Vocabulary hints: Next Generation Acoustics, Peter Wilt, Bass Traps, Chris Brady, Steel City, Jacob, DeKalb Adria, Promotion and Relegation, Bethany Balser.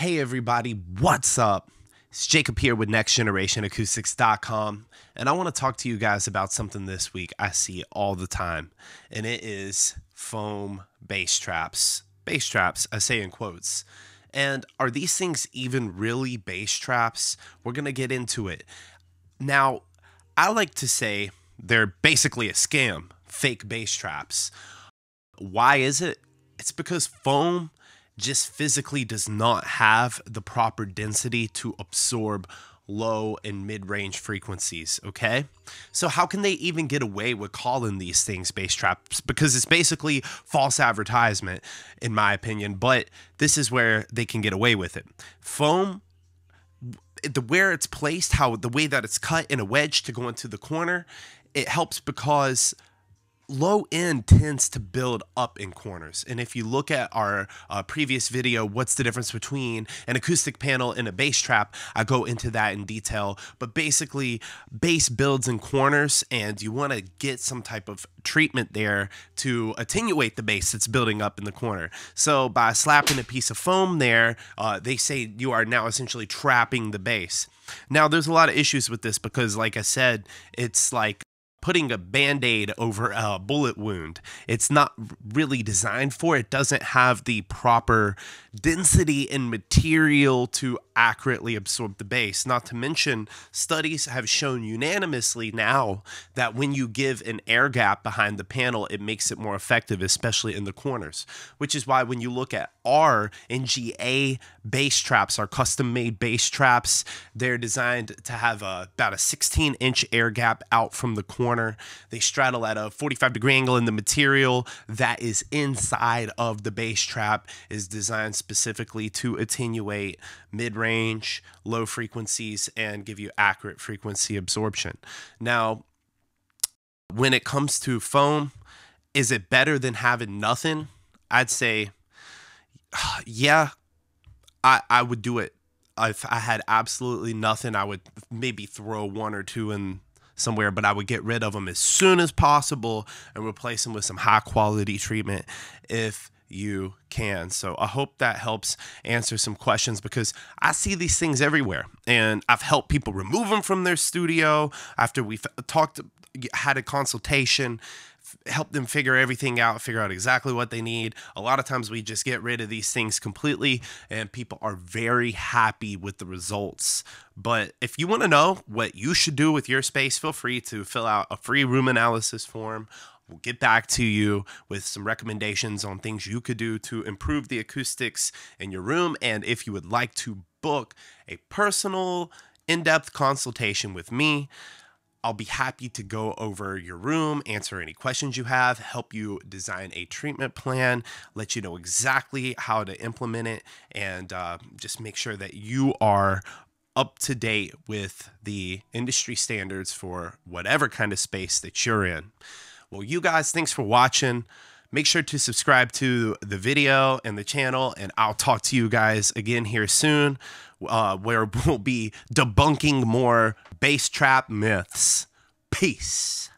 Hey everybody, what's up? It's Jacob here with nextgenerationacoustics.com, and I want to talk to you guys about something this week I see all the time, and it is foam bass traps. Bass traps, I say in quotes. And are these things even really bass traps? We're going to get into it. Now, I like to say they're basically a scam, fake bass traps. Why is it? It's because foam just physically does not have the proper density to absorb low and mid-range frequencies, okay? So how can they even get away with calling these things bass traps? Because it's basically false advertisement, in my opinion, but this is where they can get away with it. Foam, where it's placed, the way that it's cut in a wedge to go into the corner, it helps because low end tends to build up in corners. And if you look at our previous video, what's the difference between an acoustic panel and a bass trap, I go into that in detail. But basically, bass builds in corners, and you want to get some type of treatment there to attenuate the bass that's building up in the corner. So by slapping a piece of foam there, they say you are now essentially trapping the bass. Now, there's a lot of issues with this because, like I said, it's like putting a band-aid over a bullet wound. It's not really designed for it. It doesn't have the proper density and material to accurately absorb the bass. Not to mention, studies have shown unanimously now that when you give an air gap behind the panel, it makes it more effective, especially in the corners, which is why when you look at our NGA bass traps, our custom-made bass traps, they're designed to have about a 16-inch air gap out from the corner. They straddle at a 45-degree angle, and the material that is inside of the bass trap is designed specifically to attenuate mid-range, low frequencies, and give you accurate frequency absorption. Now, when it comes to foam, is it better than having nothing? I'd say, yeah, I would do it. If I had absolutely nothing, I would maybe throw one or two in somewhere, but I would get rid of them as soon as possible and replace them with some high quality treatment if you can. So I hope that helps answer some questions, because I see these things everywhere, and I've helped people remove them from their studio after we've talked, had a consultation, help them figure everything out, figure out exactly what they need. A lot of times we just get rid of these things completely, and people are very happy with the results. But if you want to know what you should do with your space, feel free to fill out a free room analysis form. We'll get back to you with some recommendations on things you could do to improve the acoustics in your room. And if you would like to book a personal, in-depth consultation with me, I'll be happy to go over your room, answer any questions you have, help you design a treatment plan, let you know exactly how to implement it, and just make sure that you are up to date with the industry standards for whatever kind of space that you're in. Well, you guys, thanks for watching. Make sure to subscribe to the video and the channel, and I'll talk to you guys again here soon, where we'll be debunking more bass trap myths. Peace.